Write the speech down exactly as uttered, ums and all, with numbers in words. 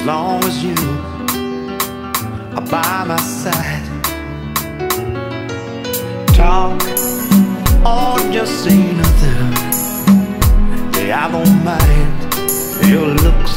as long as you are by my side. Talk or just say nothing, yeah, I don't mind your looks.